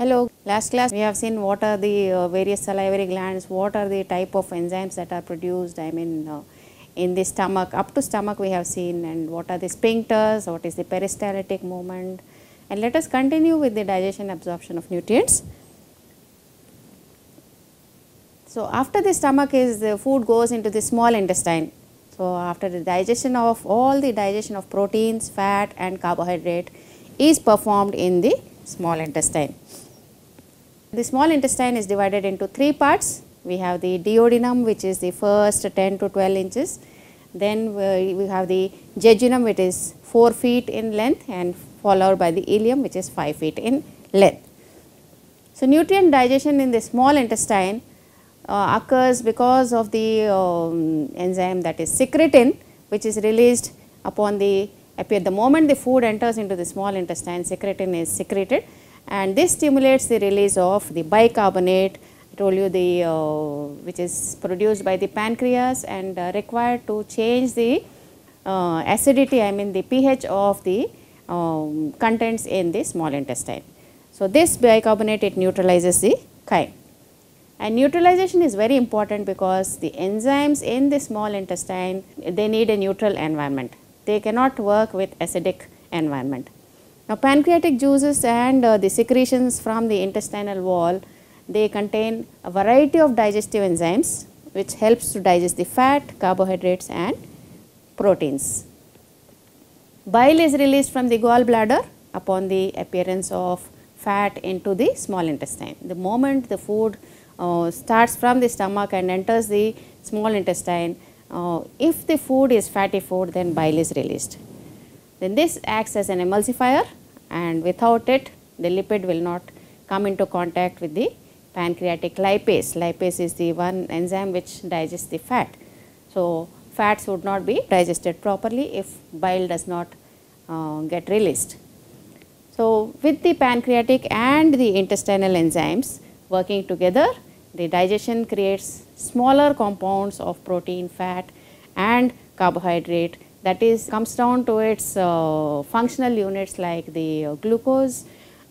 Hello, last class we have seen what are the various salivary glands, what are the type of enzymes that are produced, I mean in the stomach, up to stomach we have seen, and what are the sphincters, what is the peristaltic movement, and let us continue with the digestion absorption of nutrients. So, after the stomach is the food goes into the small intestine. So, after the digestion of all the digestion of proteins, fat and carbohydrate is performed in the small intestine. The small intestine is divided into three parts. We have the duodenum, which is the first 10 to 12 inches. Then we have the jejunum, which is 4 feet in length, and followed by the ileum, which is 5 feet in length. So, nutrient digestion in the small intestine occurs because of the enzyme that is secretin, which is released upon the moment the food enters into the small intestine. Secretin is secreted, and this stimulates the release of the bicarbonate, I told you, the which is produced by the pancreas and required to change the acidity, I mean the pH of the contents in the small intestine. So, this bicarbonate, it neutralizes the chyme, and neutralization is very important because the enzymes in the small intestine, they need a neutral environment. They cannot work with acidic environment. Now, pancreatic juices and the secretions from the intestinal wall, they contain a variety of digestive enzymes which helps to digest the fat, carbohydrates and proteins. Bile is released from the gallbladder upon the appearance of fat into the small intestine. The moment the food starts from the stomach and enters the small intestine, if the food is fatty food, then bile is released. Then this acts as an emulsifier, and without it the lipid will not come into contact with the pancreatic lipase. Lipase is the one enzyme which digests the fat. So, fats would not be digested properly if bile does not get released. So, with the pancreatic and the intestinal enzymes working together, the digestion creates smaller compounds of protein, fat and carbohydrate, that is comes down to its functional units like the glucose,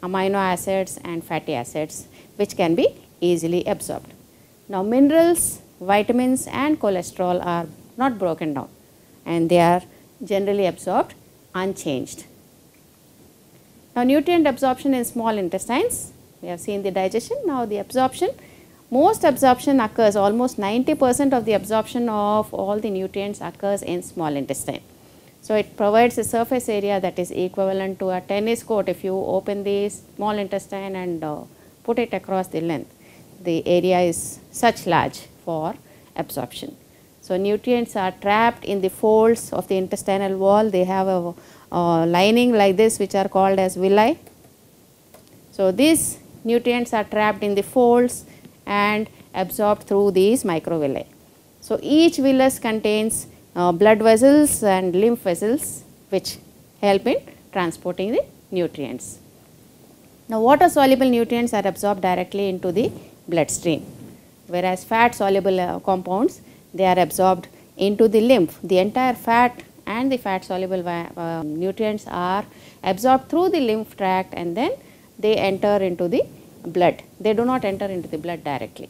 amino acids and fatty acids, which can be easily absorbed. Now, minerals, vitamins and cholesterol are not broken down, and they are generally absorbed unchanged. Now, nutrient absorption in small intestines, we have seen the digestion. Now, the absorption. Most absorption occurs, almost 90% of the absorption of all the nutrients occurs in small intestine. So, it provides a surface area that is equivalent to a tennis court. If you open the small intestine and put it across the length, the area is such large for absorption. So, nutrients are trapped in the folds of the intestinal wall. They have a lining like this, which are called as villi. So, these nutrients are trapped in the folds and absorbed through these microvilli. So, each villus contains blood vessels and lymph vessels, which help in transporting the nutrients. Now, water soluble nutrients are absorbed directly into the bloodstream, whereas fat soluble compounds, they are absorbed into the lymph. The entire fat and the fat soluble nutrients are absorbed through the lymph tract, and then they enter into the blood. They do not enter into the blood directly.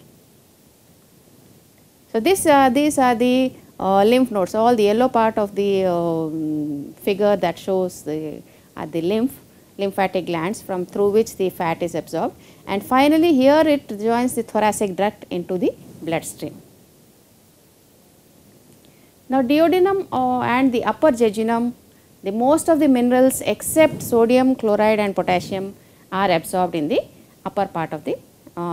So, these are the lymph nodes. All the yellow part of the figure that shows the are the lymphatic glands from through which the fat is absorbed, and finally here it joins the thoracic duct into the bloodstream. Now, duodenum and the upper jejunum, the most of the minerals except sodium, chloride and potassium are absorbed in the upper part of the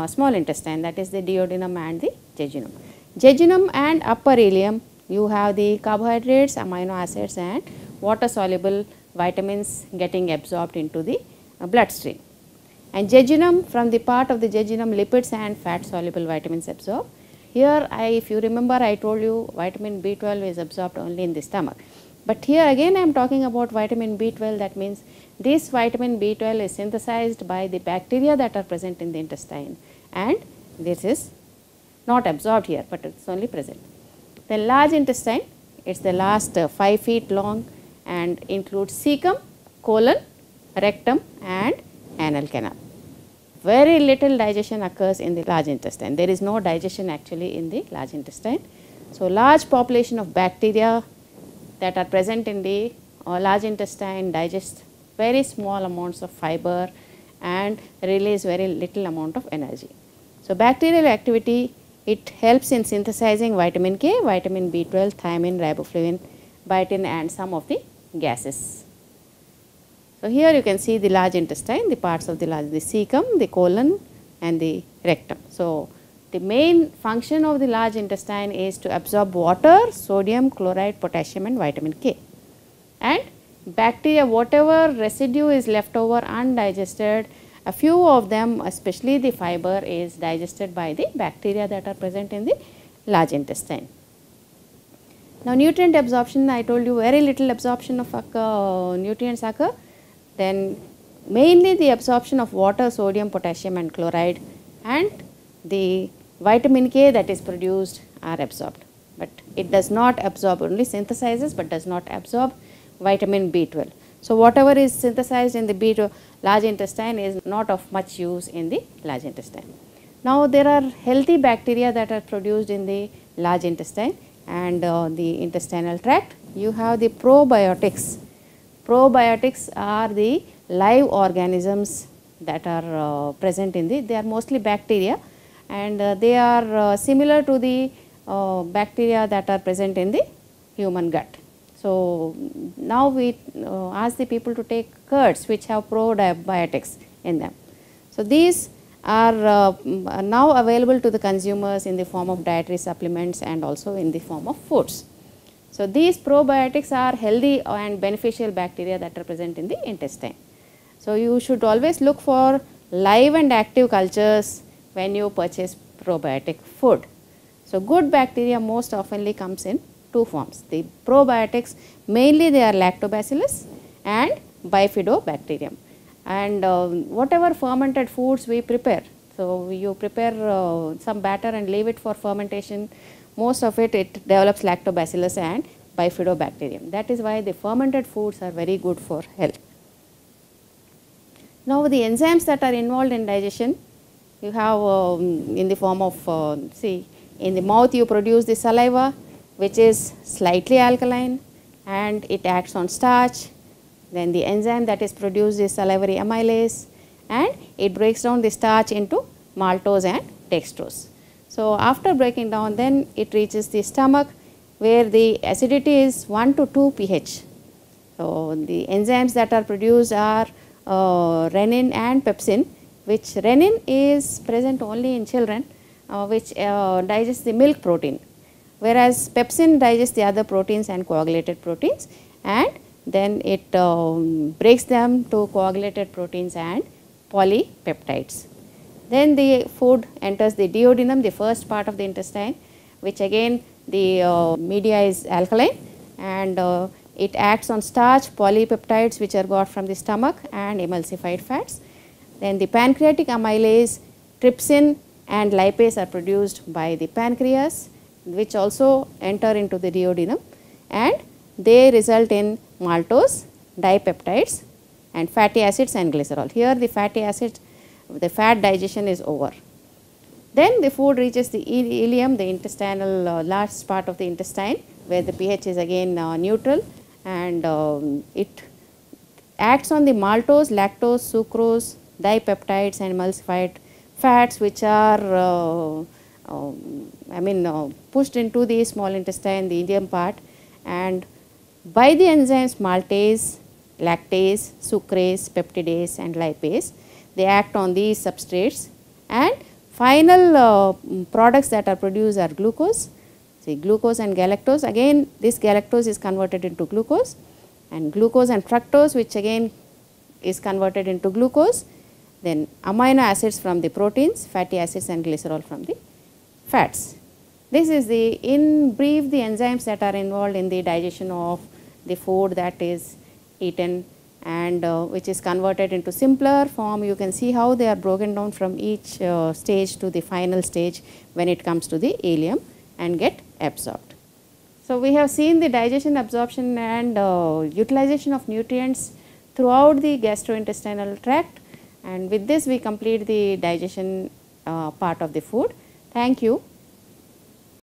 small intestine, that is the duodenum and the jejunum. Jejunum and upper ileum, you have the carbohydrates, amino acids and water soluble vitamins getting absorbed into the bloodstream. And jejunum, from the part of the jejunum, lipids and fat soluble vitamins absorb. Here if you remember, I told you vitamin B12 is absorbed only in the stomach. But here again I am talking about vitamin B12, that means this vitamin B12 is synthesized by the bacteria that are present in the intestine, and this is not absorbed here, but it is only present. The large intestine, it is the last 5 feet long and includes cecum, colon, rectum and anal canal. very little digestion occurs in the large intestine. There is no digestion actually in the large intestine. So, large population of bacteria that are present in the large intestine digest very small amounts of fiber and release very little amount of energy. So, bacterial activity, it helps in synthesizing vitamin K, vitamin B12, thiamine, riboflavin, biotin and some of the gases. So, here you can see the large intestine, the parts of the large, the cecum, the colon and the rectum. So, the main function of the large intestine is to absorb water, sodium, chloride, potassium and vitamin K. And bacteria, whatever residue is left over undigested, a few of them, especially the fiber, is digested by the bacteria that are present in the large intestine. Now, nutrient absorption, I told you very little absorption of nutrients occur. Then mainly the absorption of water, sodium, potassium and chloride and the vitamin K that is produced are absorbed, but it does not absorb, only synthesizes but does not absorb vitamin B12. So, whatever is synthesized in the B12 large intestine is not of much use in the large intestine. Now, there are healthy bacteria that are produced in the large intestine and the intestinal tract. You have the probiotics. Probiotics are the live organisms that are present in the, they are mostly bacteria and they are similar to the bacteria that are present in the human gut. So, now we ask the people to take curds which have probiotics in them. So, these are now available to the consumers in the form of dietary supplements and also in the form of foods. So, these probiotics are healthy and beneficial bacteria that are present in the intestine. So, you should always look for live and active cultures when you purchase probiotic food. So, good bacteria most oftenly comes in two forms. The probiotics, mainly they are lactobacillus and bifidobacterium, and whatever fermented foods we prepare. So, you prepare some batter and leave it for fermentation, most of it develops lactobacillus and bifidobacterium. That is why the fermented foods are very good for health. Now, the enzymes that are involved in digestion, you have in the form of, in the mouth you produce the saliva, which is slightly alkaline and it acts on starch. Then the enzyme that is produced is salivary amylase and it breaks down the starch into maltose and dextrose. So, after breaking down, then it reaches the stomach where the acidity is 1 to 2 pH. So, the enzymes that are produced are renin and pepsin, which renin is present only in children, which digests the milk protein, whereas pepsin digests the other proteins and coagulated proteins, and then it breaks them to coagulated proteins and polypeptides. Then the food enters the duodenum, the first part of the intestine, which again the media is alkaline and it acts on starch, polypeptides which are got from the stomach and emulsified fats. Then the pancreatic amylase, trypsin and lipase are produced by the pancreas, which also enter into the duodenum and they result in maltose, dipeptides and fatty acids and glycerol. Here the fatty acid, the fat digestion is over. Then the food reaches the ileum, the intestinal last part of the intestine, where the pH is again neutral, and it acts on the maltose, lactose, sucrose, dipeptides and emulsified fats, which are pushed into the small intestine, the ileum part, and by the enzymes maltase, lactase, sucrase, peptidase and lipase, they act on these substrates, and final products that are produced are glucose, glucose and galactose. Again this galactose is converted into glucose, and glucose and fructose, which again is converted into glucose, then amino acids from the proteins, fatty acids and glycerol from the fats. This is the, in brief, the enzymes that are involved in the digestion of the food that is eaten, and which is converted into simpler form. You can see how they are broken down from each stage to the final stage when it comes to the ileum and get absorbed. So, we have seen the digestion, absorption and utilization of nutrients throughout the gastrointestinal tract, and with this we complete the digestion part of the food. Thank you.